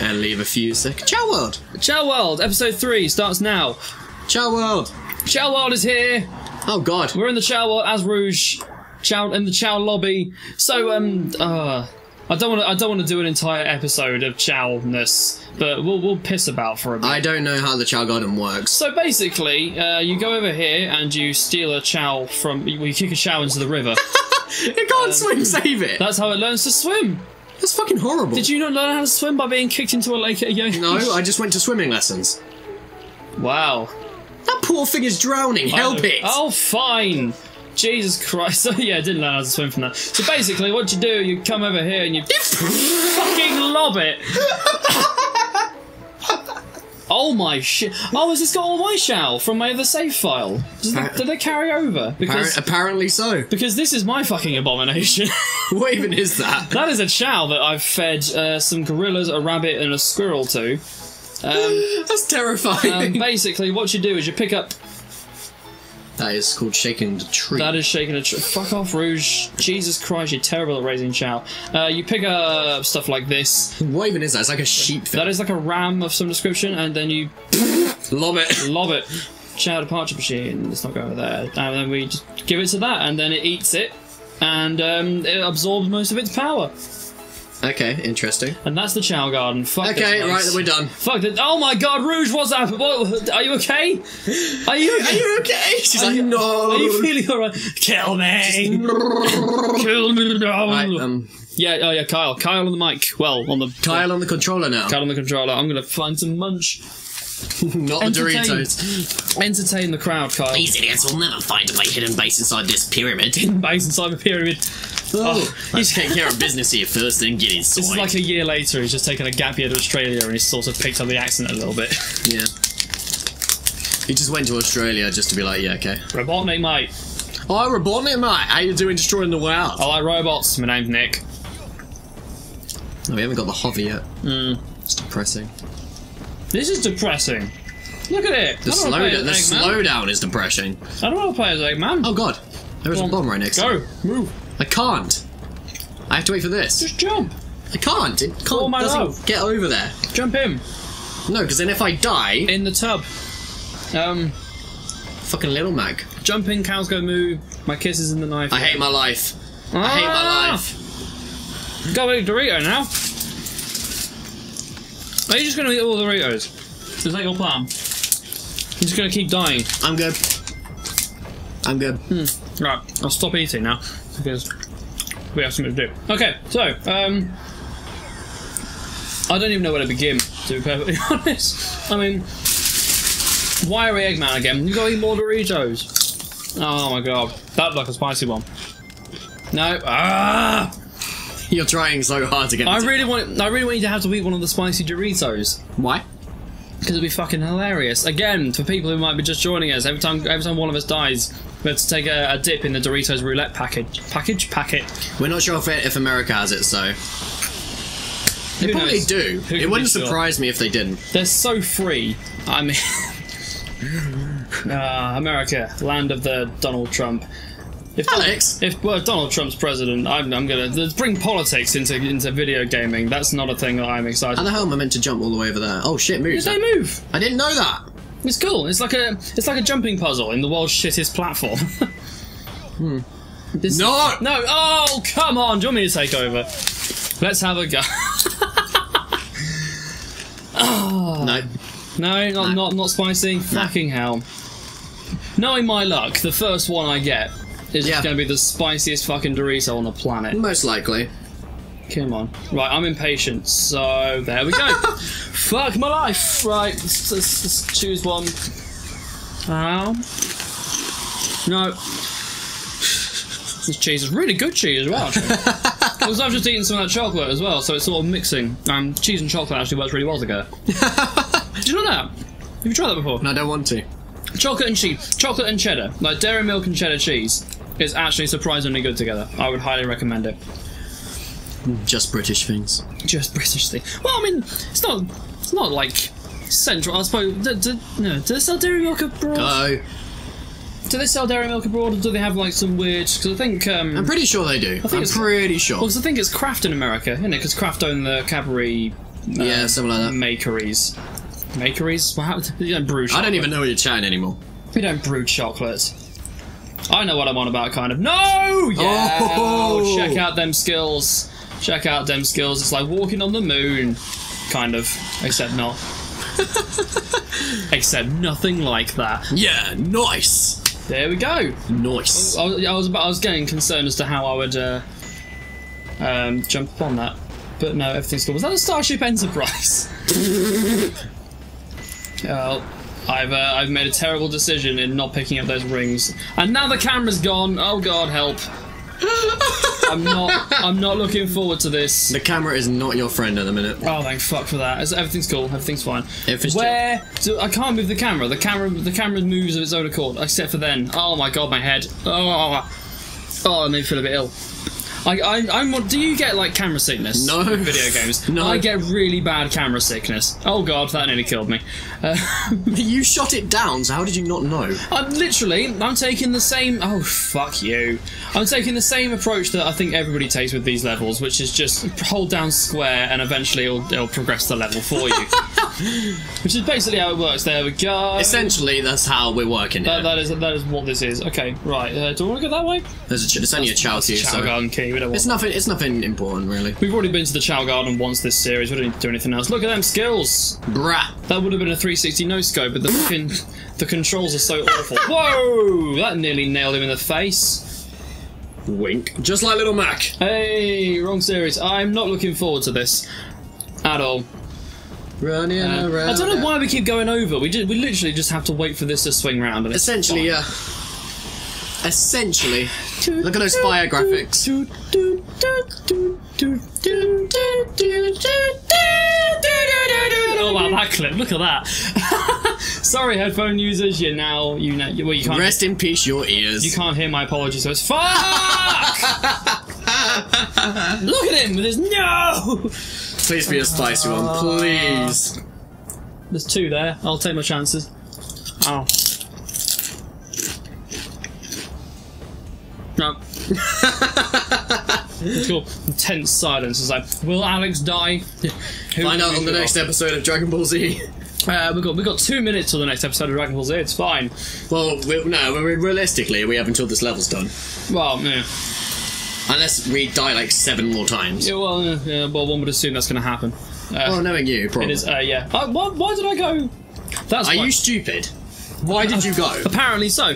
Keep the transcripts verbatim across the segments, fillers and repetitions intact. and leave a few seconds. Chao World! Chao World! Episode three starts now. Chao World! Chao World is here! Oh god. We're in the Chao World as Rouge. Chao in the Chao lobby. So um uh I don't want to. I don't want to do an entire episode of Chao-ness, but we'll we'll piss about for a bit. I don't know how the Chao garden works. So basically, uh, you go over here and you steal a Chao from. You, you kick a Chao into the river. It can't um, swim. Save it. That's how it learns to swim. That's fucking horrible. Did you not learn how to swim by being kicked into a lake at a young age? No, I just went to swimming lessons. Wow. That poor thing is drowning. I Help know. it. Oh, fine. Jesus Christ. So yeah, I didn't learn how to swim from that. So basically what you do, you come over here and you fucking lob it. Oh my shit. Oh, has this got all my Chao from my other save file? Does they, do they carry over? Because, apparently so. Because this is my fucking abomination. What even is that? That is a Chao that I've fed uh, some gorillas, a rabbit and a squirrel to. Um, That's terrifying. Um, basically what you do is you pick up... That is called shaking the tree. That is shaking a tree. Fuck off, Rouge. Jesus Christ, you're terrible at raising Chao. Uh, you pick up stuff like this. What even is that? It's like a sheep thing. That is like a ram of some description, and then you... Lob it. Lob it. Chao departure machine. Let's not go over there. And then we just give it to that, and then it eats it, and um, it absorbs most of its power. Okay, interesting. And that's the Chao garden. Fuck Okay, right, we're done. Fuck it. Oh my god, Rouge, what's up? What, are you okay? Are you okay? Are you okay? She's are like, you, no. Are you feeling alright? Kill me. Kill me. Right, um, yeah, oh yeah, Kyle. Kyle on the mic. Well, on the... Kyle uh, on the controller now. Kyle on the controller. I'm going to find some munch. Not Entertain. the Doritos. Entertain the crowd, Kyle. These idiots will never find my hidden base inside this pyramid. Hidden base inside the pyramid. Oh, oh, he's taking care of business here first, then get inside. This is like a year later, he's just taken a gap year to Australia and he's sort of picked up the accent a little bit. Yeah. He just went to Australia just to be like, yeah, okay. Robotnik, mate. Oh, Robotnik, mate. How you doing destroying the world? I like robots. My name's Nick. No, we haven't got the hover yet. Mm. It's depressing. This is depressing. Look at it. The, slow the slowdown is depressing. I don't want to play as Eggman. Oh, god. There is a bomb right next to me. Go. Move. I can't. I have to wait for this. Just jump. I can't. It can't. Oh, my doesn't love. Get over there. Jump in. No, because then if I die... In the tub. Um... Fucking little mag. Jump in, cows go moo. My kiss is in the knife. I hate my life. Ah! I hate my life. Go eat Dorito now. Are you just going to eat all the Doritos? Is that your plan? I'm just going to keep dying. I'm good. I'm good. Hmm. Right, I'll stop eating now, because we have something to do. Okay, so, um... I don't even know where to begin, to be perfectly honest. I mean... Why are we Eggman again? You've got to eat more Doritos. Oh my god. That's like a spicy one. No. Ah! You're trying so hard to get. I really want. I really want you to have to eat one of the spicy Doritos. Why? Because it'd be fucking hilarious. Again, for people who might be just joining us, every time, every time one of us dies, we have to take a, a dip in the Doritos roulette package. Package, packet. We're not sure if, it, if America has it, so they who probably knows? do. Who it wouldn't surprise sure? me if they didn't. They're so free. I mean, uh, America, land of the Donald Trump. If Alex, Donald, if well, if Donald Trump's president, I'm, I'm gonna bring politics into into video gaming. That's not a thing that I'm excited. How the hell am I meant to jump all the way over there? Oh shit, move! Did they move? I didn't know that. It's cool. It's like a it's like a jumping puzzle in the world's shittest platform. hmm. This, no, no! Oh come on! Do you want me to take over? Let's have a go. oh. No, no, not, no, not not spicy. No. Fucking hell! Knowing my luck, the first one I get. It's yeah. going to be the spiciest fucking Dorito on the planet. Most likely. Come on. Right, I'm impatient, so there we go. Fuck my life! Right, let's, let's, let's choose one. Ow. No. This cheese is really good cheese as well, actually. Because I've just eaten some of that chocolate as well, so it's sort of mixing. Um, cheese and chocolate actually works really well together. Did you know that? Have you tried that before? No, I don't want to. Chocolate and cheese. Chocolate and cheddar. Like Dairy Milk and cheddar cheese. It's actually surprisingly good together. I would highly recommend it. Just British things. Just British things. Well, I mean, it's not. It's not like central. I suppose. Do, do, no. Do they sell Dairy Milk abroad? Go. Do they sell Dairy Milk abroad, or do they have like some weird? Because I think. Um, I'm pretty sure they do. I think I'm pretty sure. Because well, I think it's Kraft in America, isn't it? Because Kraft own the Cadbury uh, yeah, something like that. Makeries. Makeries? Wow, we don't brew chocolate. I don't even know what you're chatting anymore. We don't brew chocolate. I know what I'm on about, kind of. No! Yeah! Oh. Check out them skills. Check out them skills. It's like walking on the moon. Kind of. Except not. Except nothing like that. Yeah, nice! There we go. Nice. I was, I was, I was getting concerned as to how I would uh, um, jump upon that. But no, everything's cool. Was that a Starship Enterprise? Well, I've, uh, I've made a terrible decision in not picking up those rings. And now the camera's gone. Oh, God, help. I'm not I'm not looking forward to this. The camera is not your friend at the minute. Oh, thank fuck for that. It's, everything's cool. Everything's fine. Everything's Where? Do, I can't move the camera. The camera the camera moves of its own accord, except for then. Oh, my God, my head. Oh, oh I made me feel a bit ill. I, I, I'm, do you get, like, camera sickness? No. In video games? No. I get really bad camera sickness. Oh, God, that nearly killed me. Uh, you shot it down, so how did you not know? I'm literally, I'm taking the same... Oh, fuck you. I'm taking the same approach that I think everybody takes with these levels, which is just hold down square and eventually it'll, it'll progress the level for you. Which is basically how it works. There we go. Essentially, that's how we're working that, here. That is, that is what this is. Okay, right. Uh, do I want to go that way? There's a ch it's only that's, a Chao here, so... Garden key. It's nothing. It's nothing important, really. We've already been to the Chao garden once this series. We don't need to do anything else. Look at them skills, brah. That would have been a three sixty no scope, but the fucking the controls are so awful. Whoa! That nearly nailed him in the face. Wink. Just like Little Mac. Hey, wrong series. I'm not looking forward to this at all. Running uh, around. I don't know why we keep going over. We just, we literally just have to wait for this to swing round. And essentially, yeah. Uh, Essentially, look at those fire graphics. Oh wow, that clip! Look at that. Sorry, headphone users, you're now you know. Well, you can't. Rest in peace, your ears. You can't hear my apologies. So it's fuck. Look at him with his no. Please be a spicy one, please. There's two there. I'll take my chances. Oh. No. It's cool. Intense silence. It's like, will Alex die? Find out on the next episode of Dragon Ball Z. Uh, we've got we got two minutes till the next episode of Dragon Ball Z. It's fine. Well, we, no. Realistically, we have until this level's done. Well, yeah. Unless we die like seven more times. Yeah. Well, uh, yeah, well, one would assume that's going to happen. Uh, well, knowing you, probably. It is. Uh, yeah. Uh, why, why did I go? That's. Are you stupid? Why did you go? Apparently so.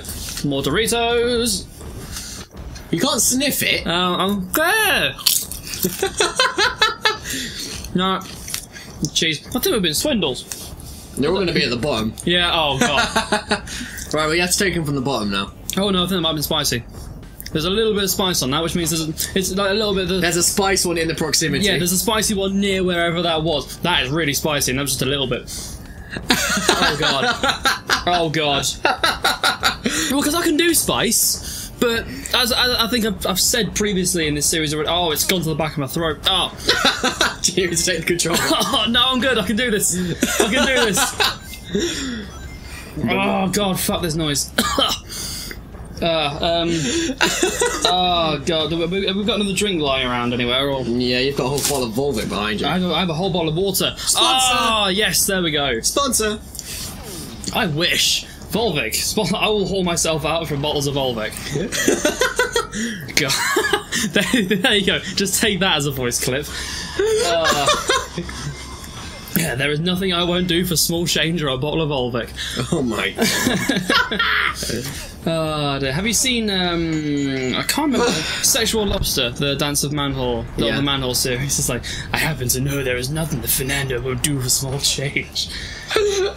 More Doritos. You can't sniff it. Oh, uh, I'm glad. No. Jeez. I think we've been swindles. They're all going to be at the bottom. Yeah, oh, God. Right, we have to take them from the bottom now. Oh, no, I think it might have been spicy. There's a little bit of spice on that, which means there's a, it's like a little bit of... The, there's a spice one in the proximity. Yeah, there's a spicy one near wherever that was. That is really spicy, and that was just a little bit. Oh, God. Oh, God. Well, because I can do spice. But as I, I think I've, I've said previously in this series, oh, it's gone to the back of my throat. Oh, do you need to take the control? Oh, no, I'm good. I can do this. I can do this. Oh God, fuck this noise. uh, um, oh God, have we, have we got another drink lying around anywhere? Or? Yeah, you've got a whole bottle of Volvic behind you. I have, I have a whole bottle of water. Sponsor. Ah, oh, yes, there we go. Sponsor. I wish. Volvic. I will haul myself out from bottles of Volvic. God. there, there you go. Just take that as a voice clip. Uh, yeah, there is nothing I won't do for small change or a bottle of Volvic. Oh my God. uh, have you seen, um, I can't remember, Sexual Lobster, the Dance of Manwhore, the, yeah. the Manwhore series. It's like, I happen to know there is nothing that Fernando won't do for small change. Oh,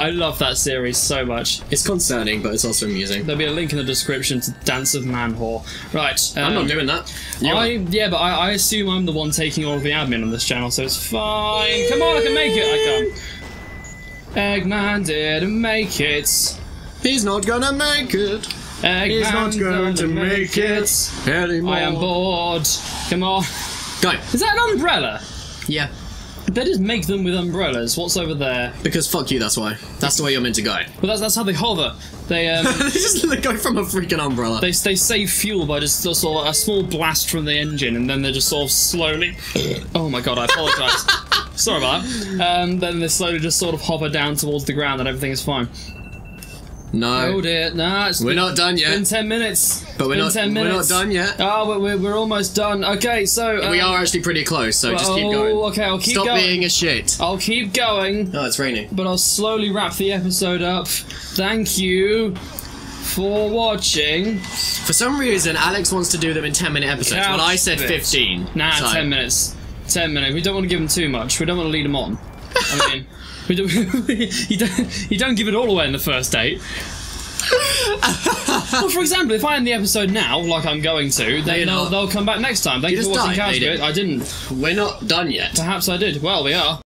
I love that series so much. It's concerning, but it's also amusing. There'll be a link in the description to Dance of Manwhore. Right. Um, I'm not doing that. You're I Yeah, but I, I assume I'm the one taking all of the admin on this channel, so it's fine. Come on, I can make it. I can. Eggman didn't make it. He's not gonna make it. Eggman He's not going to make it. it anymore. I am bored. Come on. Go. Is that an umbrella? Yeah. They just make them with umbrellas. What's over there? Because fuck you, that's why. That's the way you're meant to go. Well, that's, that's how they hover. They, um, they just they go from a freaking umbrella. They, they save fuel by just sort of a small blast from the engine, and then they're just sort of slowly... Oh my God, I apologise. Sorry about that. Um, then they slowly just sort of hover down towards the ground and everything is fine. No. Hold it. No, it's we're been, not done yet. It's been ten minutes. But we're not, ten we're not done yet. Oh, we're, we're, we're almost done. Okay, so... Um, we are actually pretty close, so well, just keep going. Oh, okay, I'll keep Stop going. Stop being a shit. I'll keep going. Oh, it's raining. But I'll slowly wrap the episode up. Thank you for watching. For some reason, Alex wants to do them in ten-minute episodes. Couch well, I said bit. fifteen. Nah, so. ten minutes. ten minutes. We don't want to give them too much. We don't want to lead them on. I mean... We don't, you, don't, you don't give it all away in the first date. Well, for example, if I end the episode now, like I'm going to, then they'll, they'll come back next time. Thank you for watching Cadbury. I didn't. We're not done yet. Perhaps I did. Well, we are.